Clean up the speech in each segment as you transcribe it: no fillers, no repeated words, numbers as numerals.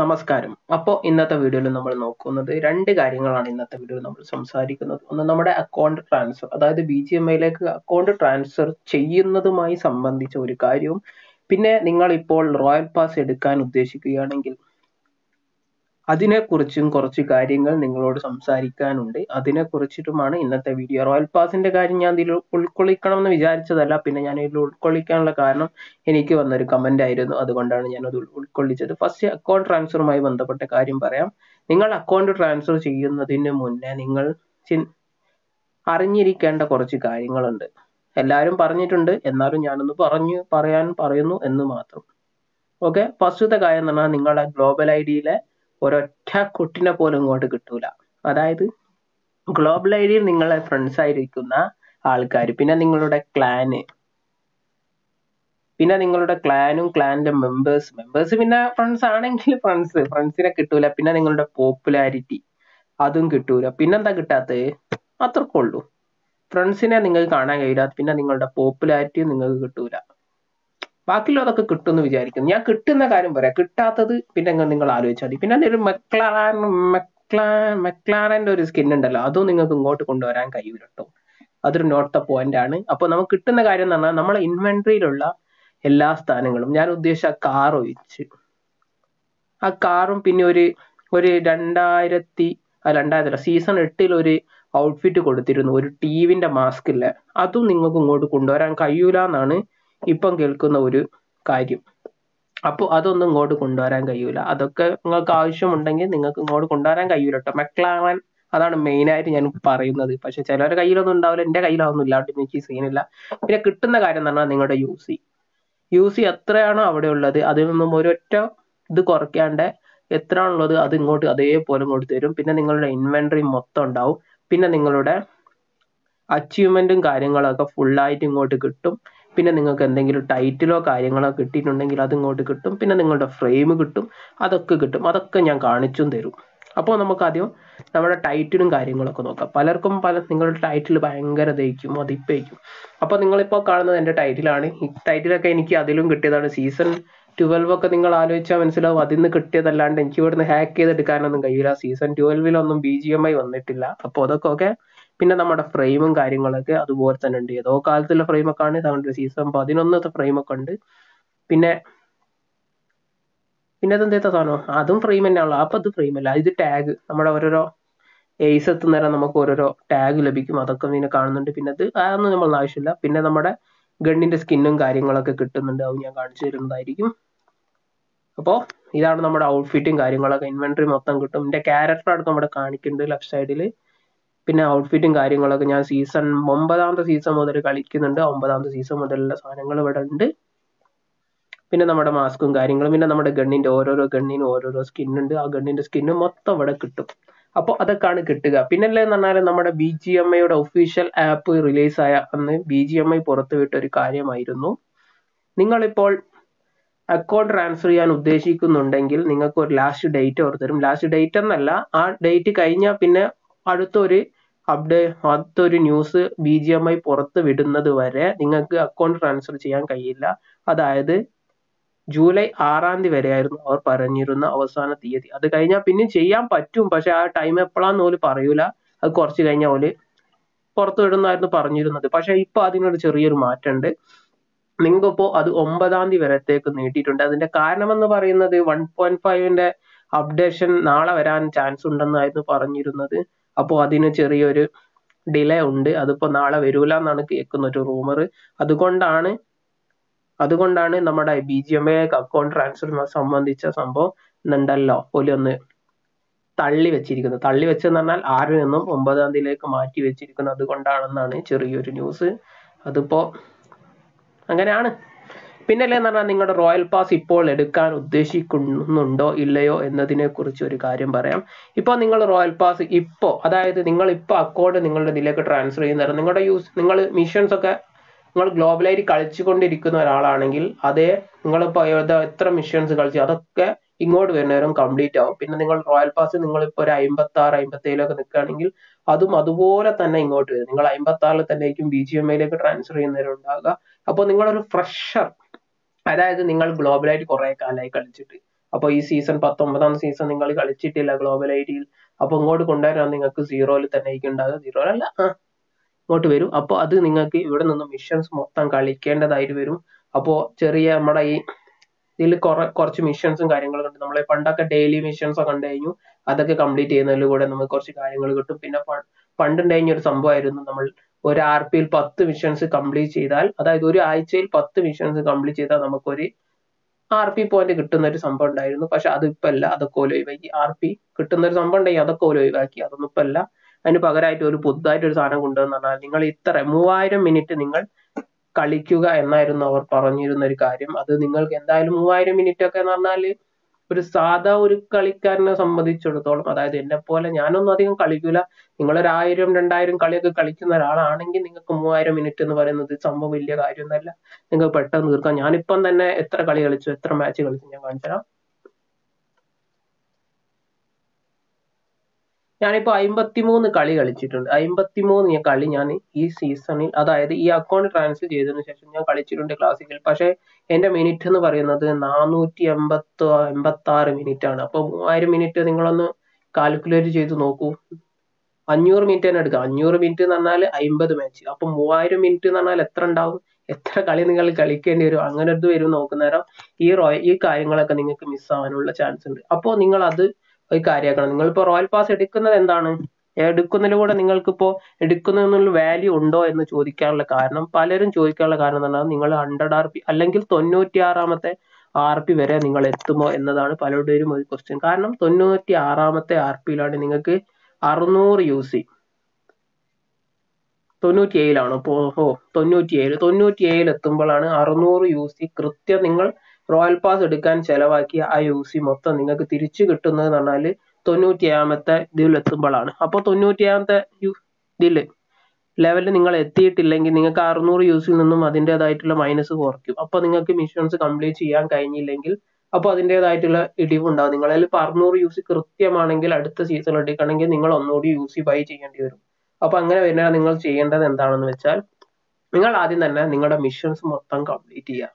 നമസ്കാരം. അപ്പോൾ ഇന്നത്തെ വീഡിയോയിൽ നമ്മൾ നോക്കുന്നത് രണ്ട് കാര്യങ്ങളാണ്. ഇന്നത്തെ വീഡിയോയിൽ നമ്മൾ സംസാരിക്കുന്നത് ഒന്ന് നമ്മുടെ അക്കൗണ്ട് ട്രാൻസ്ഫർ, അതായത് BGMIയിലേക്ക് അക്കൗണ്ട് ട്രാൻസ്ഫർ ചെയ്യുന്നതുമായി സംബന്ധിച്ച ഒരു കാര്യവും, പിന്നെ നിങ്ങൾ ഇപ്പോൾ റോയൽ പാസ് എടുക്കാൻ ഉദ്ദേശിക്കുകയാണെങ്കിൽ അതിനെക്കുറിച്ചും കുറച്ച് കാര്യങ്ങൾ നിങ്ങളോട് സംസാരിക്കാനുണ്ട്. അതിനെക്കുറിച്ചിട്ടുമാണ് ഇന്നത്തെ വീഡിയോ. റോയൽ പാസിന്റെ കാര്യം ഞാൻ ഇതിൽ ഉൾക്കൊള്ളിക്കണമെന്ന് വിചാരിച്ചതല്ല, പിന്നെ ഞാൻ ഇതിൽ ഉൾക്കൊള്ളിക്കാനുള്ള കാരണം എനിക്ക് വന്നൊരു കമന്റ് ആയിരുന്നു, അതുകൊണ്ടാണ് ഞാനത് ഉൾക്കൊള്ളിച്ചത്. ഫസ്റ്റ് അക്കൗണ്ട് ട്രാൻസ്ഫറുമായി ബന്ധപ്പെട്ട കാര്യം പറയാം. നിങ്ങൾ അക്കൗണ്ട് ട്രാൻസ്ഫർ ചെയ്യുന്നതിന് മുന്നേ നിങ്ങൾ അറിഞ്ഞിരിക്കേണ്ട കുറച്ച് കാര്യങ്ങളുണ്ട്. എല്ലാവരും പറഞ്ഞിട്ടുണ്ട്, എന്നാലും ഞാനൊന്ന് പറയുന്നു എന്ന് മാത്രം. ഓക്കെ, ഫസ്റ്റത്തെ കാര്യം എന്ന് പറഞ്ഞാൽ നിങ്ങളുടെ ഗ്ലോബൽ ഐ ഡിയിലെ ഒരൊറ്റ കുട്ടിനെ പോലും ഇങ്ങോട്ട് കിട്ടൂല. അതായത് ഗ്ലോബൽ ഐ ഡിയിൽ നിങ്ങളെ ഫ്രണ്ട്സ് ആയിരിക്കുന്ന ആൾക്കാർ, പിന്നെ നിങ്ങളുടെ ക്ലാന്, ക്ലാന്റെ മെമ്പേഴ്സ്, പിന്നെ ഫ്രണ്ട്സ് ആണെങ്കിൽ ഫ്രണ്ട്സിനെ കിട്ടൂല. പിന്നെ നിങ്ങളുടെ പോപ്പുലാരിറ്റി അതും കിട്ടൂല. പിന്നെന്താ കിട്ടാത്തത്? അത്രക്കുള്ളൂ. ഫ്രണ്ട്സിനെ നിങ്ങൾക്ക് കാണാൻ കഴിയില്ല, പിന്നെ നിങ്ങളുടെ പോപ്പുലാരിറ്റിയും നിങ്ങൾക്ക് കിട്ടൂല. ബാക്കിയുള്ളതൊക്കെ കിട്ടുമെന്ന് വിചാരിക്കുന്നു. ഞാൻ കിട്ടുന്ന കാര്യം പറയാം, കിട്ടാത്തത് പിന്നെ നിങ്ങൾ ആലോചിച്ചാൽ മതി. പിന്നെ അതിലൊരു മെക്ലാറന്റെ ഒരു സ്കിൻ ഉണ്ടല്ലോ, അതും നിങ്ങൾക്ക് ഇങ്ങോട്ട് കൊണ്ടുവരാൻ കഴിയില്ല കേട്ടോ. അതൊരു നോട്ട് ദ പോയിന്റ് ആണ്. അപ്പൊ നമുക്ക് കിട്ടുന്ന കാര്യം എന്ന് പറഞ്ഞാൽ നമ്മളെ ഇൻവെന്ററിയിലുള്ള എല്ലാ സ്ഥാനങ്ങളും, ഞാൻ ഉദ്ദേശിച്ച കാർ ഒഴിച്ച്, ആ കാറും പിന്നെ ഒരു 2000 സീസൺ 8-ൽ ഒരു ഔട്ട്ഫിറ്റ് കൊടുത്തിരുന്നു, ഒരു ടീവിന്റെ മാസ്ക് ഇല്ല, അതും നിങ്ങൾക്ക് ഇങ്ങോട്ട് കൊണ്ടുവരാൻ കഴിയൂല എന്നാണ് ഇപ്പം കേൾക്കുന്ന ഒരു കാര്യം. അപ്പോൾ അതൊന്നും ഇങ്ങോട്ട് കൊണ്ടുവരാൻ കഴിയൂല. അതൊക്കെ നിങ്ങൾക്ക് ആവശ്യമുണ്ടെങ്കിൽ നിങ്ങൾക്ക് ഇങ്ങോട്ട് കൊണ്ടുവരാൻ കഴിയൂല കേട്ടോ. മെക്ലാറൻ അതാണ് മെയിനായിട്ട് ഞാൻ പറയുന്നത്. പക്ഷെ ചിലവരുടെ കയ്യിലൊന്നും ഉണ്ടാവില്ല, എൻ്റെ കയ്യിലൊന്നും ഇല്ലാണ്ട് എനിക്ക് സീനില്ല. പിന്നെ കിട്ടുന്ന കാര്യം എന്ന് പറഞ്ഞാൽ നിങ്ങളുടെ യു സി എത്രയാണോ അവിടെ ഉള്ളത്, അതിൽ നിന്നും ഒരൊറ്റ ഇത് കുറയ്ക്കാണ്ട് എത്രയാണുള്ളത് അത് ഇങ്ങോട്ട് അതേപോലെ ഇങ്ങോട്ട് തരും. പിന്നെ നിങ്ങളുടെ ഇൻവെന്ററി മൊത്തം ഉണ്ടാവും. പിന്നെ നിങ്ങളുടെ അച്ചീവ്മെന്റും കാര്യങ്ങളൊക്കെ ഫുള്ളായിട്ട് ഇങ്ങോട്ട് കിട്ടും. പിന്നെ നിങ്ങൾക്ക് എന്തെങ്കിലും ടൈറ്റിലോ കാര്യങ്ങളോ കിട്ടിയിട്ടുണ്ടെങ്കിൽ അത് ഇങ്ങോട്ട് കിട്ടും. പിന്നെ നിങ്ങളുടെ ഫ്രെയിം കിട്ടും, അതൊക്കെ കിട്ടും. അതൊക്കെ ഞാൻ കാണിച്ചും തരും. അപ്പോൾ നമുക്ക് ആദ്യം നമ്മുടെ ടൈറ്റിലും കാര്യങ്ങളൊക്കെ നോക്കാം. പലർക്കും നിങ്ങളുടെ ടൈറ്റിൽ ഭയങ്കര ദഹിക്കും, അതിപ്പയിക്കും. അപ്പോൾ നിങ്ങളിപ്പോൾ കാണുന്നത് എൻ്റെ ടൈറ്റിലാണ്. ഈ ടൈറ്റിലൊക്കെ എനിക്ക് അതിലും കിട്ടിയതാണ്. സീസൺ 12 ഒക്കെ നിങ്ങൾ ആലോചിച്ചാൽ മനസ്സിലാവും, അതിൽ നിന്ന് കിട്ടിയതല്ലാണ്ട് എനിക്ക് ഇവിടുന്ന് ഹാക്ക് ചെയ്തെടുക്കാനൊന്നും കഴിയില്ല. സീസൺ 12-ലൊന്നും BGMI വന്നിട്ടില്ല. അപ്പോൾ അതൊക്കെ ഓക്കെ. പിന്നെ നമ്മുടെ ഫ്രെയിമും കാര്യങ്ങളൊക്കെ അതുപോലെ തന്നെ ഉണ്ട്. ഏതോ കാലത്തുള്ള ഫ്രെയിമൊക്കെ ആണ്. നമ്മുടെ സീസൺ 11-ത്തെ ഫ്രെയിമൊക്കെ ഉണ്ട്. പിന്നെ അതെന്താ സാധനം, അതും ഫ്രെയിം തന്നെയാണല്ലോ. അപ്പം അത് ഫ്രെയിം അല്ല, ഇത് ടാഗ്. നമ്മുടെ ഓരോരോ ഏസ് എത്തുന്നേരം നമുക്ക് ഓരോരോ ടാഗ് ലഭിക്കും, അതൊക്കെ ഇങ്ങനെ കാണുന്നുണ്ട്. പിന്നെ അത് അതൊന്നും നമ്മളൊന്നും ആവശ്യമില്ല. പിന്നെ നമ്മുടെ ഗണ്ണിന്റെ സ്കിന്നും കാര്യങ്ങളൊക്കെ കിട്ടുന്നുണ്ട്, അത് ഞാൻ കാണിച്ചു തരുന്നതായിരിക്കും. അപ്പോൾ ഇതാണ് നമ്മുടെ ഔട്ട്ഫിറ്റും കാര്യങ്ങളൊക്കെ. ഇൻവെന്ററി മൊത്തം കിട്ടും. എൻ്റെ ക്യാരക്ടർ അടുത്ത് നമ്മുടെ കാണിക്കുന്നുണ്ട് ലെഫ്റ്റ് സൈഡിൽ. പിന്നെ ഔട്ട്ഫിറ്റും കാര്യങ്ങളൊക്കെ ഞാൻ സീസൺ 9-ാമത്തെ സീസൺ മുതൽ കളിക്കുന്നുണ്ട്. 9-ാമത്തെ സീസൺ മുതലുള്ള സാധനങ്ങൾ ഇവിടെ ഉണ്ട്. പിന്നെ നമ്മുടെ മാസ്കും കാര്യങ്ങളും, പിന്നെ നമ്മുടെ ഗണ്ണിന്റെ ഓരോരോ സ്കിന്നുണ്ട്. ആ ഗണ്ണിന്റെ സ്കിന്ന് മൊത്തം ഇവിടെ കിട്ടും. അപ്പോൾ അതൊക്കെയാണ് കിട്ടുക. പിന്നെ എന്ന് പറഞ്ഞാൽ നമ്മുടെ BGMIയുടെ ഒഫീഷ്യൽ ആപ്പ് റിലീസ് ആയ അന്ന് BGMI പുറത്തുവിട്ട ഒരു കാര്യമായിരുന്നു. നിങ്ങളിപ്പോൾ അക്കൗണ്ട് ട്രാൻസ്ഫർ ചെയ്യാൻ ഉദ്ദേശിക്കുന്നുണ്ടെങ്കിൽ നിങ്ങൾക്ക് ഒരു ലാസ്റ്റ് ഡേറ്റ് അവർ തരും. ലാസ്റ്റ് ഡേറ്റ് എന്നല്ല, ആ ഡേറ്റ് കഴിഞ്ഞാൽ പിന്നെ അടുത്തൊരു ന്യൂസ് BGMI പുറത്ത് വിടുന്നത് വരെ നിങ്ങൾക്ക് അക്കൗണ്ട് ട്രാൻസ്ഫർ ചെയ്യാൻ കഴിയില്ല. അതായത് ജൂലൈ 6-ാം തീയതി വരെയായിരുന്നു അവർ പറഞ്ഞിരുന്ന അവസാന തീയതി. അത് കഴിഞ്ഞാൽ പിന്നെ ചെയ്യാൻ പറ്റും, പക്ഷെ ആ ടൈം എപ്പോഴാന്ന് പോലും പറയൂല. അത് കുറച്ച് കഴിഞ്ഞാൽ ഓല് പുറത്ത് വിടുന്നായിരുന്നു പറഞ്ഞിരുന്നത്. പക്ഷെ ഇപ്പൊ അതിനൊരു ചെറിയൊരു മാറ്റമുണ്ട്. നിങ്ങൾക്കിപ്പോ അത് 9-ാം തീയതി വരത്തേക്ക് നീട്ടിയിട്ടുണ്ട്. അതിന്റെ കാരണം എന്ന് പറയുന്നത് 1.5-ന്റെ അപ്ഡേഷൻ നാളെ വരാൻ ചാൻസ് ഉണ്ടെന്നായിരുന്നു പറഞ്ഞിരുന്നത്. അപ്പോൾ അതിന് ചെറിയൊരു ഡിലേ ഉണ്ട്. അതിപ്പോൾ നാളെ വരൂല എന്നാണ് കേൾക്കുന്ന ഒരു റൂമർ. അതുകൊണ്ടാണ് നമ്മുടെ BGMI അക്കൗണ്ട് ട്രാൻസ്ഫർ സംബന്ധിച്ച സംഭവം ഉണ്ടല്ലോ ഒന്ന് തള്ളിവെച്ചിരിക്കുന്നത്. തള്ളിവെച്ചെന്ന് പറഞ്ഞാൽ 6-ൽ നിന്നും 9-ാം തീയതിയിലേക്ക് മാറ്റി വെച്ചിരിക്കുന്നത് അതുകൊണ്ടാണെന്നാണ് ചെറിയൊരു ന്യൂസ്. അതിപ്പോൾ അങ്ങനെയാണ്. പിന്നെ അല്ലേന്ന് പറഞ്ഞാൽ നിങ്ങളുടെ റോയൽ പാസ് ഇപ്പോൾ എടുക്കാൻ ഉദ്ദേശിക്കുന്നുണ്ടോ ഇല്ലയോ എന്നതിനെ കുറിച്ച് ഒരു കാര്യം പറയാം. ഇപ്പോൾ നിങ്ങൾ റോയൽ പാസ് ഇപ്പോൾ, അതായത് നിങ്ങൾ ഇപ്പോൾ അക്കൗണ്ട് നിങ്ങളുടെ ഇതിലേക്ക് ട്രാൻസ്ഫർ ചെയ്യുന്ന നിങ്ങളുടെ നിങ്ങൾ മിഷൻസ് ഒക്കെ നിങ്ങൾ ഗ്ലോബലായിട്ട് കളിച്ചുകൊണ്ടിരിക്കുന്ന ഒരാളാണെങ്കിൽ അതേ നിങ്ങളിപ്പോൾ എത്ര മിഷൻസ് കളിച്ചു അതൊക്കെ ഇങ്ങോട്ട് വരുന്നവരും കംപ്ലീറ്റ് ആവും. പിന്നെ നിങ്ങൾ റോയൽ പാസ് നിങ്ങളിപ്പോൾ ഒരു 56-57-ലൊക്കെ നിൽക്കുകയാണെങ്കിൽ അതും അതുപോലെ തന്നെ ഇങ്ങോട്ട് വരും. നിങ്ങൾ 56-ൽ തന്നെ ആയിരിക്കും BGMIയിലേക്ക് ട്രാൻസ്ഫർ ചെയ്യുന്നവരും ഉണ്ടാകുക. അപ്പോൾ നിങ്ങളൊരു ഫ്രഷർ, അതായത് നിങ്ങൾ ഗ്ലോബലായിട്ട് കുറെ കാലമായി കളിച്ചിട്ട്, അപ്പോൾ ഈ സീസൺ 19-ആം സീസൺ നിങ്ങൾ കളിച്ചിട്ടില്ല ഗ്ലോബൽ ഐഡിയിൽ, അപ്പോൾ ഇങ്ങോട്ട് കൊണ്ടുവരാൻ നിങ്ങൾക്ക് സീറോയിൽ തന്നെ ഉണ്ടാകുക, സീറോയിലല്ല ഇങ്ങോട്ട് വരും. അപ്പോൾ അത് നിങ്ങൾക്ക് ഇവിടെ നിന്ന് മിഷൻസ് മൊത്തം കളിക്കേണ്ടതായിട്ട് വരും. അപ്പോൾ ചെറിയ നമ്മുടെ ഈ ഇതിൽ കുറച്ച് മിഷൻസും കാര്യങ്ങളും ഉണ്ട്. നമ്മളെ പണ്ടൊക്കെ ഡെയിലി മിഷൻസ് ഒക്കെ ഉണ്ടായിരുന്നു, അതൊക്കെ കംപ്ലീറ്റ് ചെയ്യുന്നതിൽ കൂടെ നമുക്ക് കുറച്ച് കാര്യങ്ങൾ കിട്ടും. പിന്നെ പണ്ടുണ്ടായിരുന്ന ഒരു സംഭവമായിരുന്നു നമ്മൾ ഒരു ആർപിയിൽ 10 മിഷൻസ് കംപ്ലീറ്റ് ചെയ്താൽ, അതായത് ഒരു ആഴ്ചയിൽ 10 മിഷൻസ് കംപ്ലീറ്റ് ചെയ്താൽ നമുക്കൊരു ആർപി പോയിന്റ് കിട്ടുന്ന ഒരു സംഭവം ഉണ്ടായിരുന്നു. പക്ഷെ അതിപ്പോ അല്ല, അതൊക്കെ ഒഴിവാക്കി. ആർപി കിട്ടുന്ന ഒരു സംഭവം ഉണ്ടായി, അതൊക്കെ ഒഴിവാക്കി, അതൊന്നും ഇപ്പൊ അല്ല. അതിന് പകരമായിട്ട് ഒരു പുതുതായിട്ട് ഒരു സാധനം കൊണ്ടുവന്ന് പറഞ്ഞാൽ നിങ്ങൾ ഇത്ര 3000 മിനിറ്റ് നിങ്ങൾ കളിക്കുക എന്നായിരുന്നു അവർ പറഞ്ഞിരുന്ന ഒരു കാര്യം. അത് നിങ്ങൾക്ക് എന്തായാലും 3000 മിനിറ്റ് ഒക്കെ എന്ന് പറഞ്ഞാല് ഒരു സാധാ ഒരു കളിക്കാരനെ സംബന്ധിച്ചിടത്തോളം, അതായത് എന്നെ പോലെ ഞാനൊന്നും അധികം കളിക്കൂല, നിങ്ങളൊരു 1000-2000 കളിയൊക്കെ കളിക്കുന്ന ഒരാളാണെങ്കിൽ നിങ്ങൾക്ക് 3000 മിനിറ്റ് എന്ന് പറയുന്നത് സംഭവം വലിയ കാര്യമൊന്നുമല്ല, നിങ്ങൾക്ക് പെട്ടെന്ന് തീർക്കാം. ഞാനിപ്പം തന്നെ എത്ര കളി കളിച്ചു, എത്ര മാച്ച് കളിച്ചു ഞാൻ കാണിച്ചുതരാം. ഞാനിപ്പോൾ 53 കളി കളിച്ചിട്ടുണ്ട്. 53 കളി ഞാൻ ഈ സീസണിൽ, അതായത് ഈ അക്കൗണ്ട് ട്രാൻസ്ഫർ ചെയ്തതിനു ശേഷം ഞാൻ കളിച്ചിട്ടുണ്ട് ക്ലാസിക്കൽ. പക്ഷേ എൻ്റെ മിനിറ്റ് എന്ന് പറയുന്നത് 486 മിനിറ്റ് ആണ്. അപ്പോൾ 3000 മിനിറ്റ് നിങ്ങളൊന്ന് കാൽക്കുലേറ്റ് ചെയ്ത് നോക്കൂ. 500 മിനിറ്റ് തന്നെ എടുക്കാം. 500 മിനിറ്റ് എന്ന് പറഞ്ഞാൽ 50 മാച്ച്. അപ്പം 3000 മിനിറ്റ് എന്ന് പറഞ്ഞാൽ എത്ര ഉണ്ടാവും, എത്ര കളി നിങ്ങൾ കളിക്കേണ്ടി വരും, അങ്ങനെ ഒരു വരും നോക്കുന്നേരം ഈ കാര്യങ്ങളൊക്കെ നിങ്ങൾക്ക് മിസ്സാവാനുള്ള ചാൻസ് ഉണ്ട്. അപ്പോൾ നിങ്ങൾ അത് ഒരു കാര്യമാക്കണം. നിങ്ങളിപ്പോൾ റോയൽ പാസ് എടുക്കുന്നത് എന്താണ്, എടുക്കുന്നതിലൂടെ നിങ്ങൾക്കിപ്പോൾ എടുക്കുന്നതിനുള്ള വാല്യൂ ഉണ്ടോ എന്ന് ചോദിക്കാനുള്ള കാരണം, പലരും ചോദിക്കാനുള്ള കാരണം എന്ന് പറഞ്ഞാൽ നിങ്ങൾ 100 ആർ പി അല്ലെങ്കിൽ 96-ാമത്തെ ആർ പി വരെ നിങ്ങൾ എത്തുമോ എന്നതാണ് പലരുടെയും ഒരു ക്വസ്റ്റ്യൻ. കാരണം 96-ാമത്തെ ആർ പിയിലാണ് നിങ്ങൾക്ക് 600 UC, 97-ാണ്. ഇപ്പോൾ 97 എത്തുമ്പോഴാണ് 600 UC കൃത്യം നിങ്ങൾ റോയൽ പാസ് എടുക്കാൻ ചെലവാക്കിയ ആ UC മൊത്തം നിങ്ങൾക്ക് തിരിച്ചു കിട്ടുന്നത് എന്ന് പറഞ്ഞാൽ 97-ാമത്തെ ഇതിലെത്തുമ്പോഴാണ്. അപ്പോൾ 97-ാമത്തെ ഇതിൽ ലെവലിൽ നിങ്ങൾ എത്തിയിട്ടില്ലെങ്കിൽ നിങ്ങൾക്ക് 600 UCയിൽ നിന്നും അതിൻ്റെതായിട്ടുള്ള മൈനസ് കുറയ്ക്കും. അപ്പോൾ നിങ്ങൾക്ക് മിഷൻസ് കംപ്ലീറ്റ് ചെയ്യാൻ കഴിഞ്ഞില്ലെങ്കിൽ അപ്പോൾ അതിൻ്റെതായിട്ടുള്ള ഇടിവുണ്ടാകും. നിങ്ങളിൽ ഇപ്പോൾ 600 UC കൃത്യമാണെങ്കിൽ അടുത്ത സീസൺ എടുക്കണമെങ്കിൽ നിങ്ങൾ ഒന്നുകൂടി UC ബൈ ചെയ്യേണ്ടി വരും. അപ്പോൾ അങ്ങനെ വരുന്ന നിങ്ങൾ ചെയ്യേണ്ടത് എന്താണെന്ന് വെച്ചാൽ, നിങ്ങൾ ആദ്യം തന്നെ നിങ്ങളുടെ മിഷൻസ് മൊത്തം കംപ്ലീറ്റ് ചെയ്യുക.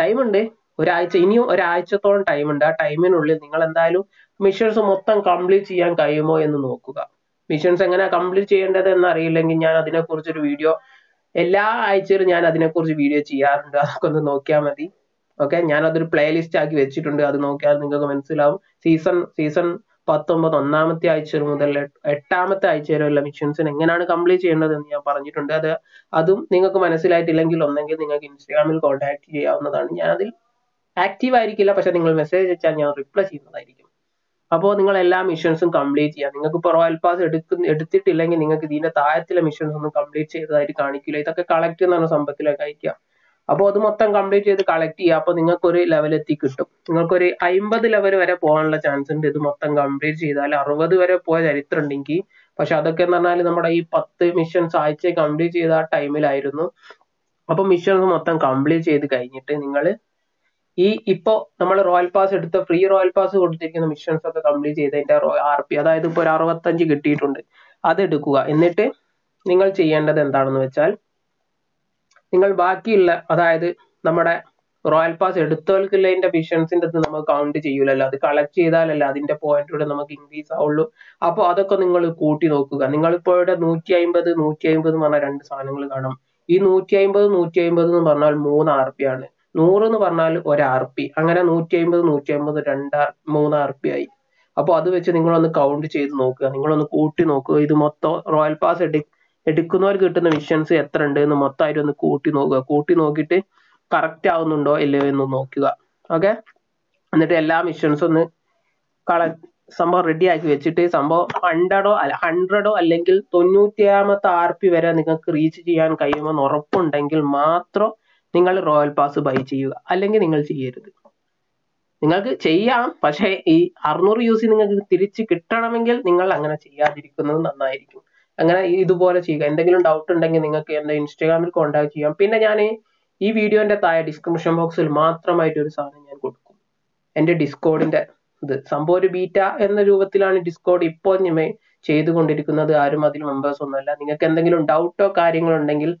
ടൈമുണ്ട്, ഒരാഴ്ച, ഇനിയും ഒരാഴ്ചത്തോളം ടൈമുണ്ട്. ആ ടൈമിനുള്ളിൽ നിങ്ങൾ എന്തായാലും മിഷൻസ് മൊത്തം കംപ്ലീറ്റ് ചെയ്യാൻ കഴിയുമോ എന്ന് നോക്കുക. മിഷൻസ് എങ്ങനെ കംപ്ലീറ്റ് ചെയ്യേണ്ടത് എന്നറിയില്ലെങ്കിൽ ഞാൻ അതിനെക്കുറിച്ചൊരു വീഡിയോ, എല്ലാ ആഴ്ചയിലും ഞാൻ അതിനെക്കുറിച്ച് വീഡിയോ ചെയ്യാറുണ്ട്, അതൊക്കെ ഒന്ന് നോക്കിയാൽ മതി. ഓക്കെ, ഞാനതൊരു പ്ലേലിസ്റ്റ് ആക്കി വെച്ചിട്ടുണ്ട്, അത് നോക്കിയാൽ നിങ്ങൾക്ക് മനസ്സിലാവും. സീസൺ 19 1-ാമത്തെ ആഴ്ച മുതൽ 8-ാമത്തെ ആഴ്ച വരെയുള്ള മിഷൻസിന് എങ്ങനെയാണ് കംപ്ലീറ്റ് ചെയ്യേണ്ടത് എന്ന് ഞാൻ പറഞ്ഞിട്ടുണ്ട്. അതും നിങ്ങൾക്ക് മനസ്സിലായിട്ടില്ലെങ്കിൽ ഒന്നെങ്കിൽ നിങ്ങൾക്ക് ഇൻസ്റ്റാഗ്രാമിൽ കോൺടാക്ട് ചെയ്യാവുന്നതാണ്. ഞാൻ അതിൽ ആക്റ്റീവ് ആയിരിക്കില്ല, പക്ഷെ നിങ്ങൾ മെസ്സേജ് അയച്ചാൽ ഞാൻ റിപ്ലൈ ചെയ്യുന്നതായിരിക്കും. അപ്പോൾ നിങ്ങൾ എല്ലാ മിഷൻസും കംപ്ലീറ്റ് ചെയ്യുക. നിങ്ങൾക്ക് ഇപ്പോൾ റോയൽ പാസ് എടുത്തിട്ടില്ലെങ്കിൽ നിങ്ങൾക്ക് ഇതിൻ്റെ താഴത്തിലെ മിഷൻസ് ഒന്നും കംപ്ലീറ്റ് ചെയ്തതായിട്ട് കാണിക്കില്ല. ഇതൊക്കെ കളക്ട് ചെയ്യുന്നതാണ് സംഭവത്തിലൊക്കെ അയക്കുക. അപ്പോൾ അത് മൊത്തം കംപ്ലീറ്റ് ചെയ്ത് കളക്ട് ചെയ്യുക. അപ്പോൾ നിങ്ങൾക്കൊരു ലെവലെത്തി കിട്ടും. നിങ്ങൾക്കൊരു 50 ലെവൽ വരെ പോകാനുള്ള ചാൻസ് ഉണ്ട് ഇത് മൊത്തം കംപ്ലീറ്റ് ചെയ്താൽ. 60 വരെ പോയ ചരിത്രം ഉണ്ടെങ്കിൽ, പക്ഷെ അതൊക്കെ എന്ന് പറഞ്ഞാൽ നമ്മുടെ ഈ 10 മിഷൻസ് ആഴ്ച കംപ്ലീറ്റ് ചെയ്ത ആ ടൈമിലായിരുന്നു. അപ്പോൾ മിഷൻസ് മൊത്തം കംപ്ലീറ്റ് ചെയ്ത് കഴിഞ്ഞിട്ട് നിങ്ങൾ ഈ ഇപ്പോൾ നമ്മൾ റോയൽ പാസ് എടുത്ത ഫ്രീ റോയൽ പാസ് കൊടുത്തിരിക്കുന്ന മിഷൻസ് ഒക്കെ കംപ്ലീറ്റ് ചെയ്തതിൻ്റെ RP, അതായത് ഇപ്പോൾ ഒരു 65 കിട്ടിയിട്ടുണ്ട്, അതെടുക്കുക. എന്നിട്ട് നിങ്ങൾ ചെയ്യേണ്ടത് എന്താണെന്ന് വെച്ചാൽ, നിങ്ങൾ ബാക്കിയുള്ള, അതായത് നമ്മുടെ റോയൽ പാസ് എടുത്തവർക്കുള്ള അതിൻ്റെ മിഷൻസിൻ്റെ അത് നമുക്ക് കൗണ്ട് ചെയ്യൂലല്ലോ, അത് കളക്ട് ചെയ്താലല്ല അതിൻ്റെ പോയിന്റൂടെ നമുക്ക് ഇൻക്രീസ് ആവുള്ളൂ. അപ്പോൾ അതൊക്കെ നിങ്ങൾ കൂട്ടി നോക്കുക. നിങ്ങളിപ്പോൾ ഇവിടെ 150 എന്ന് പറഞ്ഞാൽ 2 സാധനങ്ങൾ കാണും. ഈ 150 എന്ന് പറഞ്ഞാൽ 3 RP ആണ്, 100 എന്ന് പറഞ്ഞാൽ 1 RP, അങ്ങനെ 150 2 3 RP ആയി. അപ്പോൾ അത് വെച്ച് നിങ്ങളൊന്ന് കൗണ്ട് ചെയ്ത് നോക്കുക, നിങ്ങളൊന്ന് കൂട്ടി നോക്കുക. ഇത് മൊത്തം റോയൽ പാസ് എടുക്കുന്നവർ കിട്ടുന്ന മിഷൻസ് എത്ര ഉണ്ട് എന്ന് മൊത്തമായിട്ട് ഒന്ന് കൂട്ടി നോക്കുക. കൂട്ടി നോക്കിയിട്ട് കറക്റ്റ് ആവുന്നുണ്ടോ ഇല്ലയോ എന്ന് നോക്കുക. ഓക്കെ, എന്നിട്ട് എല്ലാ മിഷൻസും ഒന്ന് സംഭവം റെഡിയാക്കി വെച്ചിട്ട് സംഭവം 100-ഓ അല്ലെങ്കിൽ 96-ാമത്തെ RP വരെ നിങ്ങൾക്ക് റീച്ച് ചെയ്യാൻ കഴിയുമെന്ന് ഉറപ്പുണ്ടെങ്കിൽ മാത്രം നിങ്ങൾ റോയൽ പാസ് ബൈ ചെയ്യുക, അല്ലെങ്കിൽ നിങ്ങൾ ചെയ്യരുത്. നിങ്ങൾക്ക് ചെയ്യാം, പക്ഷേ ഈ 600 UC നിങ്ങൾക്ക് തിരിച്ച് കിട്ടണമെങ്കിൽ നിങ്ങൾ അങ്ങനെ ചെയ്യാതിരിക്കുന്നത് നന്നായിരിക്കും. അങ്ങനെ ഇതുപോലെ ചെയ്യുക. എന്തെങ്കിലും ഡൗട്ട് ഉണ്ടെങ്കിൽ നിങ്ങൾക്ക് എൻ്റെ ഇൻസ്റ്റാഗ്രാമിൽ കോൺടാക്ട് ചെയ്യാം. പിന്നെ ഞാൻ ഈ വീഡിയോൻ്റെ താഴെ ഡിസ്ക്രിപ്ഷൻ ബോക്സിൽ മാത്രമായിട്ട് ഒരു സാധനം ഞാൻ കൊടുക്കും, എൻ്റെ ഡിസ്കോഡിൻ്റെ ഇത്. സംഭവം ഒരു ബീറ്റ എന്ന രൂപത്തിലാണ് ഡിസ്കോഡ് ഇപ്പോൾ ഞാൻ ചെയ്തുകൊണ്ടിരിക്കുന്നത്, ആരും അതിൽ മെമ്പേഴ്സ് ഒന്നുമല്ല. നിങ്ങൾക്ക് എന്തെങ്കിലും ഡൗട്ടോ കാര്യങ്ങളുണ്ടെങ്കിൽ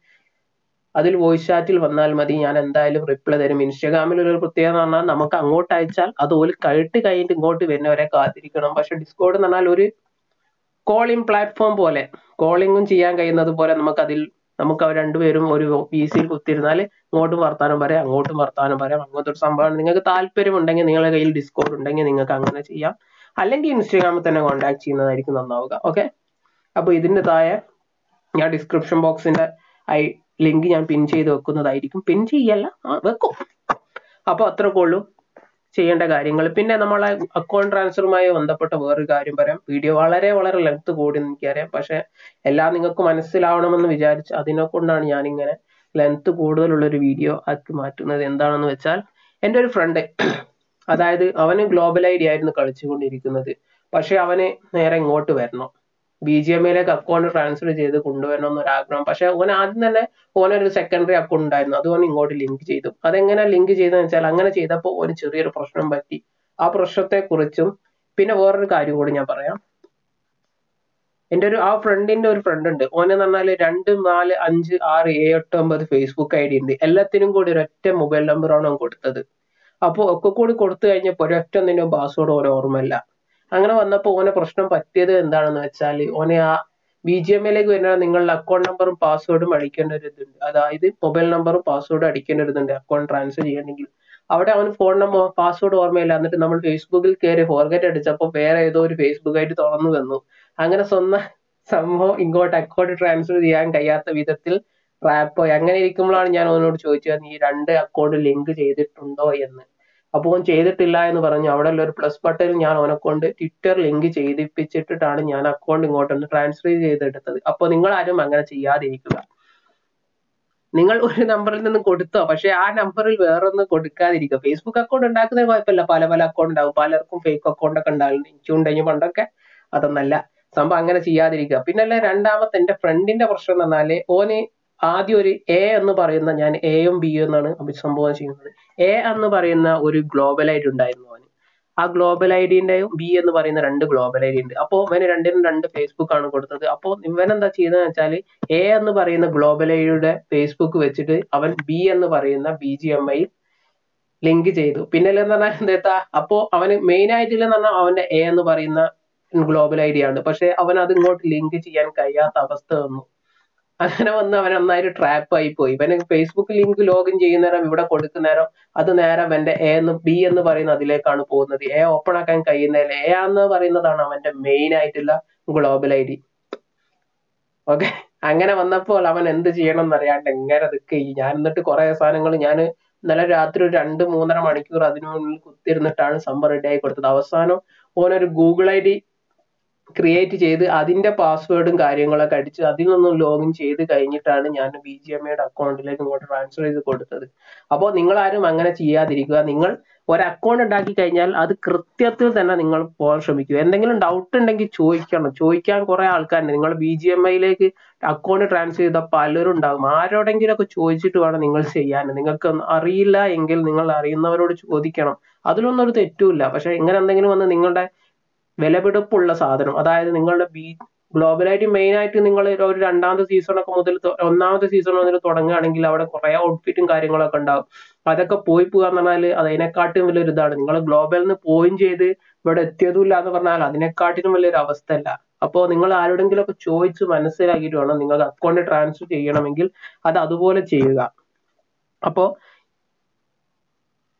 അതിൽ വോയിസ് ചാറ്റിൽ വന്നാൽ മതി, ഞാൻ എന്തായാലും റിപ്ലൈ തരും. ഇൻസ്റ്റാഗ്രാമിൽ ഒരു പ്രത്യേകത എന്ന് പറഞ്ഞാൽ നമുക്ക് അങ്ങോട്ട് അയച്ചാൽ അത് ഒരു കഴിട്ട് കഴിഞ്ഞിട്ട് ഇങ്ങോട്ട് വരുന്നവരെ കാത്തിരിക്കണം. പക്ഷെ ഡിസ്കോർഡ് എന്ന് പറഞ്ഞാൽ ഒരു കോളിംഗ് പ്ലാറ്റ്ഫോം പോലെ, കോളിംഗും ചെയ്യാൻ കഴിയുന്നത് പോലെ നമുക്കതിൽ നമുക്ക് അവർ രണ്ടുപേരും ഒരു ഈസിയിൽ കുത്തിരുന്നാൽ ഇങ്ങോട്ടും വർത്താനം പറയാം അങ്ങോട്ടും വർത്താനം പറയാം. അങ്ങനത്തെ ഒരു സംഭവമാണ്. നിങ്ങൾക്ക് താല്പര്യം ഉണ്ടെങ്കിൽ നിങ്ങളുടെ കയ്യിൽ ഡിസ്കോർഡ് ഉണ്ടെങ്കിൽ നിങ്ങൾക്ക് അങ്ങനെ ചെയ്യാം, അല്ലെങ്കിൽ ഇൻസ്റ്റാഗ്രാമിൽ തന്നെ കോൺടാക്ട് ചെയ്യുന്നതായിരിക്കും നന്നാവുക. ഓക്കെ, അപ്പോൾ ഇതിൻ്റെ താഴെ ഞാൻ ഡിസ്ക്രിപ്ഷൻ ബോക്സിൻ്റെ ലിങ്ക് ഞാൻ പിൻ ചെയ്ത് വെക്കുന്നതായിരിക്കും, പിൻ ചെയ്യല്ല വെക്കും. അപ്പോൾ അത്രയൊക്കെ ഉള്ളൂ ചെയ്യേണ്ട കാര്യങ്ങൾ. പിന്നെ നമ്മളെ അക്കൗണ്ട് ട്രാൻസ്ഫറുമായി ബന്ധപ്പെട്ട വേറൊരു കാര്യം പറയാം. വീഡിയോ വളരെ വളരെ ലെങ്ത് കൂടി എനിക്കറിയാം, പക്ഷെ എല്ലാം നിങ്ങൾക്ക് മനസ്സിലാവണമെന്ന് വിചാരിച്ച് അതിനെ കൊണ്ടാണ് ഞാനിങ്ങനെ ലെങ്ത് കൂടുതലുള്ളൊരു വീഡിയോ ആക്കി മാറ്റുന്നത്. എന്താണെന്ന് വെച്ചാൽ എൻ്റെ ഒരു ഫ്രണ്ട്, അതായത് അവന് ഗ്ലോബൽ ഐ ഡി ആയിരുന്നു കളിച്ചുകൊണ്ടിരിക്കുന്നത്. പക്ഷെ അവന് നേരെ ഇങ്ങോട്ട് വരണം, BGMIയിലേക്ക് അക്കൗണ്ട് ട്രാൻസ്ഫർ ചെയ്ത് കൊണ്ടുവരണം എന്നൊരാഗ്രഹം. പക്ഷെ ഓൻ ആദ്യം തന്നെ ഓനൊരു സെക്കൻഡറി അക്കൗണ്ട് ഉണ്ടായിരുന്നു, അത് ഓൻ ഇങ്ങോട്ട് ലിങ്ക് ചെയ്തു. അതെങ്ങനെ ലിങ്ക് ചെയ്തെന്ന് വെച്ചാൽ അങ്ങനെ ചെയ്തപ്പോൾ ഓന് ചെറിയൊരു പ്രശ്നം പറ്റി. ആ പ്രശ്നത്തെ കുറിച്ചും പിന്നെ വേറൊരു കാര്യം കൂടി ഞാൻ പറയാം. എൻ്റെ ഒരു ആ ഫ്രണ്ടിൻ്റെ ഒരു ഫ്രണ്ട് ഉണ്ട്, ഓനെന്ന് പറഞ്ഞാൽ 2 4 5 6 7 8 9 ഫേസ്ബുക്ക് ഐ ഡി ഉണ്ട്. എല്ലാത്തിനും കൂടി ഒരൊറ്റ മൊബൈൽ നമ്പറാണ് ഓൻ കൊടുത്തത്. അപ്പോൾ ഒക്കെ കൂടി കൊടുത്തു കഴിഞ്ഞപ്പോൾ ഒരൊറ്റ ഒന്നിൻ്റെ പാസ്വേഡ് ഓരോ ഓർമ്മയില്ല. അങ്ങനെ വന്നപ്പോൾ ഓനെ പ്രശ്നം പറ്റിയത് എന്താണെന്ന് വെച്ചാൽ ഓനെ ആ BGMIയിലേക്ക് വരുന്ന നിങ്ങളുടെ അക്കൗണ്ട് നമ്പറും പാസ്വേഡും അടിക്കേണ്ട ഒരു ഇതുണ്ട്, അതായത് മൊബൈൽ നമ്പറും പാസ്വേഡും അടിക്കേണ്ട ഒരു ഇതുണ്ട് അക്കൗണ്ട് ട്രാൻസ്ഫർ ചെയ്യണമെങ്കിൽ. അവിടെ അവന് ഫോൺ നമ്പർ പാസ്വേഡ് ഓർമ്മയില്ല. എന്നിട്ട് നമ്മൾ ഫേസ്ബുക്കിൽ കയറി ഫോർഗറ്റ് അടിച്ചപ്പോൾ വേറെ ഏതോ ഒരു ഫേസ്ബുക്ക് ആയിട്ട് തുറന്നു വന്നു. അങ്ങനെ സ്വന്തം സംഭവം ഇങ്ങോട്ട് അക്കൗണ്ട് ട്രാൻസ്ഫർ ചെയ്യാൻ കഴിയാത്ത വിധത്തിൽ റാപ്പായി. അങ്ങനെ ഇരിക്കുമ്പോഴാണ് ഞാൻ അവനോട് ചോദിച്ചത് നീ 2 അക്കൗണ്ട് ലിങ്ക് ചെയ്തിട്ടുണ്ടോ എന്ന്. അപ്പോൾ ഓൻ ചെയ്തിട്ടില്ല എന്ന് പറഞ്ഞു. അവിടെ ഉള്ള ഒരു പ്ലസ് ബട്ടണിൽ ഞാൻ ഓനെ കൊണ്ട് ട്വിറ്റർ ലിങ്ക് ചെയ്തിപ്പിച്ചിട്ടാണ് ഞാൻ അക്കൗണ്ട് ഇങ്ങോട്ടൊന്ന് ട്രാൻസ്ഫർ ചെയ്തെടുത്തത്. അപ്പോൾ നിങ്ങൾ ആരും അങ്ങനെ ചെയ്യാതിരിക്കുക. നിങ്ങൾ ഒരു നമ്പറിൽ നിന്ന് കൊടുത്തോ, പക്ഷെ ആ നമ്പറിൽ വേറൊന്നും കൊടുക്കാതിരിക്കുക. ഫേസ്ബുക്ക് അക്കൗണ്ട് ഉണ്ടാക്കുന്നതിന് കുഴപ്പമില്ല, പല പല അക്കൗണ്ട് ഉണ്ടാവും, പലർക്കും ഫേക്ക് അക്കൗണ്ട് ഒക്കെ ഉണ്ടാകും, എനിക്കുണ്ടെങ്കിൽ പണ്ടൊക്കെ. അതൊന്നല്ല സംഭവം, അങ്ങനെ ചെയ്യാതിരിക്കുക. പിന്നല്ലേ രണ്ടാമത്തെ എൻ്റെ ഫ്രണ്ടിന്റെ പ്രശ്നം എന്ന് പറഞ്ഞാൽ ഓന് ആദ്യം ഒരു എ എന്ന് പറയുന്ന, ഞാൻ എയും ബിയും എന്നാണ് അഭിസംബോധന ചെയ്യുന്നത്, എ എന്ന് പറയുന്ന ഒരു ഗ്ലോബൽ ഐ ഡി ഉണ്ടായിരുന്നു അവന്. ആ ഗ്ലോബൽ ഐ ഡിൻ്റെയും ബി എന്ന് പറയുന്ന 2 ഗ്ലോബൽ ഐ ഡി ഉണ്ട്. അപ്പോൾ ഇവന് 2 ഫേസ്ബുക്കാണ് കൊടുത്തത്. അപ്പോൾ ഇവനെന്താ ചെയ്തതെന്ന് വെച്ചാൽ എ എന്ന് പറയുന്ന ഗ്ലോബൽ ഐ ഡിയുടെ ഫേസ്ബുക്ക് വെച്ചിട്ട് അവൻ ബി എന്ന് പറയുന്ന BGMI ലിങ്ക് ചെയ്തു. പിന്നല്ലെന്ന് പറഞ്ഞാൽ എന്താ, അപ്പോൾ അവന് മെയിൻ ആയിട്ടില്ലെന്ന് പറഞ്ഞാൽ അവൻ്റെ എ എന്ന് പറയുന്ന ഗ്ലോബൽ ഐ ഡി ആണ്. പക്ഷെ അവൻ അത് ഇങ്ങോട്ട് ലിങ്ക് ചെയ്യാൻ കഴിയാത്ത അവസ്ഥ വന്നു. അങ്ങനെ വന്ന് അവൻ ഒന്നായിട്ട് ട്രാപ്പ് ആയി പോയി. ഇവന് ഫേസ്ബുക്ക് ലിങ്ക് ലോഗിൻ ചെയ്യുന്ന നേരം ഇവിടെ കൊടുക്കുന്ന നേരം അത് നേരെ അവന്റെ എ എന്ന് ബി എന്ന് പറയുന്ന അതിലേക്കാണ് പോകുന്നത്. എ ഓപ്പൺ ആക്കാൻ കഴിയുന്നില്ല. എ എന്ന് പറയുന്നതാണ് അവന്റെ മെയിൻ ആയിട്ടുള്ള ഗ്ലോബൽ ഐ ഡി. ഓക്കെ, അങ്ങനെ വന്നപ്പോൾ അവൻ എന്ത് ചെയ്യണം എന്നറിയാണ്ട് എങ്ങനെ അതൊക്കെ ഞാൻ എന്നിട്ട് കുറെ സാധനങ്ങൾ ഞാൻ ഇന്നലെ രാത്രി 2 3.5 മണിക്കൂർ അതിനു മുന്നിൽ കുത്തിരുന്നിട്ടാണ് സംഭവം റെഡി ആയി കൊടുത്തത്. അവസാനം ഓനൊരു ഗൂഗിൾ ഐ ഡി ക്രിയേറ്റ് ചെയ്ത് അതിന്റെ പാസ്വേഡും കാര്യങ്ങളൊക്കെ അടിച്ച് അതിൽ നിന്നും ലോഗിൻ ചെയ്ത് കഴിഞ്ഞിട്ടാണ് ഞാൻ BGMIയുടെ അക്കൗണ്ടിലേക്ക് ഇങ്ങോട്ട് ട്രാൻസ്ഫർ ചെയ്ത് കൊടുത്തത്. അപ്പോൾ നിങ്ങൾ ആരും അങ്ങനെ ചെയ്യാതിരിക്കുക. നിങ്ങൾ ഒരു അക്കൗണ്ട് ഉണ്ടാക്കി കഴിഞ്ഞാൽ അത് കൃത്യത്തിൽ തന്നെ നിങ്ങൾ പോകാൻ ശ്രമിക്കുക. എന്തെങ്കിലും ഡൗട്ട് ഉണ്ടെങ്കിൽ ചോദിക്കണം. ചോദിക്കാൻ കുറെ ആൾക്കാരുണ്ട്. നിങ്ങൾ BGMIയിലേക്ക് അക്കൗണ്ട് ട്രാൻസ്ഫർ ചെയ്ത പലരും ഉണ്ടാകും. ആരോടെങ്കിലും ഒക്കെ ചോദിച്ചിട്ട് വേണം നിങ്ങൾ ചെയ്യാൻ. നിങ്ങൾക്ക് അറിയില്ല എങ്കിൽ നിങ്ങൾ അറിയുന്നവരോട് ചോദിക്കണം, അതിലൊന്നും ഒരു തെറ്റുമില്ല. പക്ഷെ ഇങ്ങനെ എന്തെങ്കിലും വന്ന് നിങ്ങളുടെ വിലപിടിപ്പുള്ള സാധനം, അതായത് നിങ്ങളുടെ ഗ്ലോബൽ ഐ ഡി മെയിൻ ആയിട്ട് നിങ്ങൾ ഒരു 2ാമത്തെ സീസണൊക്കെ മുതൽ 1ാമത്തെ സീസൺ മുതൽ തുടങ്ങുകയാണെങ്കിൽ അവിടെ കുറെ ഔട്ട്ഫിറ്റും കാര്യങ്ങളൊക്കെ ഉണ്ടാവും. അതൊക്കെ പോയി പോകാന്ന് പറഞ്ഞാൽ അതിനെക്കാട്ടും വലിയൊരു ഇതാണ്. നിങ്ങൾ ഗ്ലോബലിൽ നിന്ന് പോയിന്റ് ചെയ്ത് ഇവിടെ എത്തിയതുമില്ല എന്ന് പറഞ്ഞാൽ അതിനെക്കാട്ടിലും വലിയൊരു അവസ്ഥയല്ല. അപ്പോൾ നിങ്ങൾ ആരോടെങ്കിലും ഒക്കെ ചോദിച്ച് മനസ്സിലാക്കിയിട്ട് വേണം നിങ്ങൾക്ക് അക്കൗണ്ട് ട്രാൻസ്ഫർ ചെയ്യണമെങ്കിൽ അത് അതുപോലെ ചെയ്യുക. അപ്പോൾ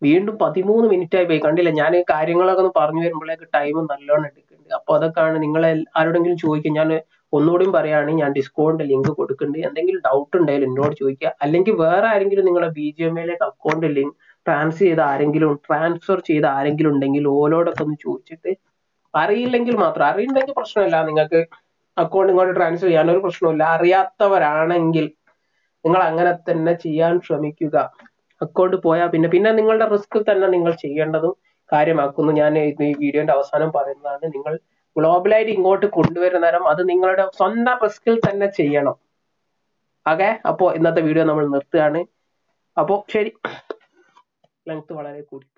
വീണ്ടും 13 മിനിറ്റായി പോയി, കണ്ടില്ല? ഞാൻ കാര്യങ്ങളൊക്കെ ഒന്ന് പറഞ്ഞു വരുമ്പോഴേക്ക് ടൈം നല്ലോണം എടുക്കുന്നുണ്ട്. അപ്പോൾ അതൊക്കെയാണ്. നിങ്ങൾ ആരോടെങ്കിലും ചോദിക്കുക. ഞാൻ ഒന്നുകൂടിയും പറയുകയാണെങ്കിൽ ഞാൻ ഡിസ്കൗണ്ട് ലിങ്ക് കൊടുക്കുന്നുണ്ട്. എന്തെങ്കിലും ഡൗട്ട് ഉണ്ടെങ്കിൽ എന്നോട് ചോദിക്കുക. അല്ലെങ്കിൽ വേറെ ആരെങ്കിലും നിങ്ങളെ BGMIയിലേക്ക് അക്കൗണ്ട് ലിങ്ക് ട്രാൻസ്ഫർ ചെയ്ത ആരെങ്കിലും ഉണ്ടെങ്കിൽ ഓരോടൊക്കെ ഒന്ന് ചോദിച്ചിട്ട് അറിയില്ലെങ്കിൽ മാത്രം, അറിയില്ലെങ്കിൽ പ്രശ്നമില്ല, നിങ്ങൾക്ക് അക്കൗണ്ട് ഇങ്ങോട്ട് ട്രാൻസ്ഫർ ചെയ്യാനൊരു പ്രശ്നമില്ല. അറിയാത്തവരാണെങ്കിൽ നിങ്ങൾ അങ്ങനെ തന്നെ ചെയ്യാൻ ശ്രമിക്കുക. അക്കൗണ്ട് പോയാൽ പിന്നെ നിങ്ങളുടെ റിസ്കിൽ തന്നെ നിങ്ങൾ ചെയ്യേണ്ടതും കാര്യമാക്കുന്നു. ഞാൻ ഈ വീഡിയോന്റെ അവസാനം പറയുന്നതാണ്, നിങ്ങൾ ഗ്ലോബൽ ആയിട്ട് ഇങ്ങോട്ട് കൊണ്ടുവരുന്ന നേരം അത് നിങ്ങളുടെ സ്വന്തം റിസ്കിൽ തന്നെ ചെയ്യണം. ഓക്കെ, അപ്പോൾ ഇന്നത്തെ വീഡിയോ നമ്മൾ നിർത്തുകയാണ്. അപ്പോൾ ശരി, ലെങ്ത് വളരെ കൂടി.